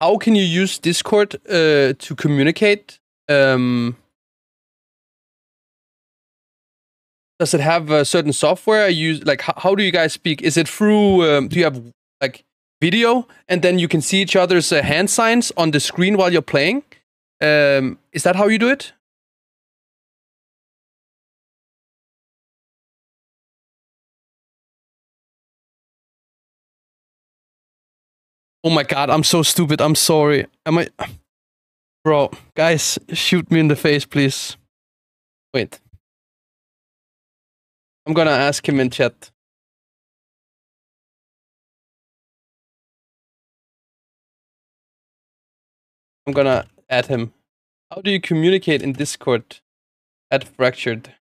How can you use Discord to communicate? Does it have a certain software? I use like how do you guys speak? Is it through? Do you have like video and then you can see each other's hand signs on the screen while you're playing? Is that how you do it? Oh my god, I'm so stupid. I'm sorry. Am I... Bro, guys, shoot me in the face, please. Wait. I'm gonna ask him in chat. I'm gonna add him. How do you communicate in Discord? At Fractured.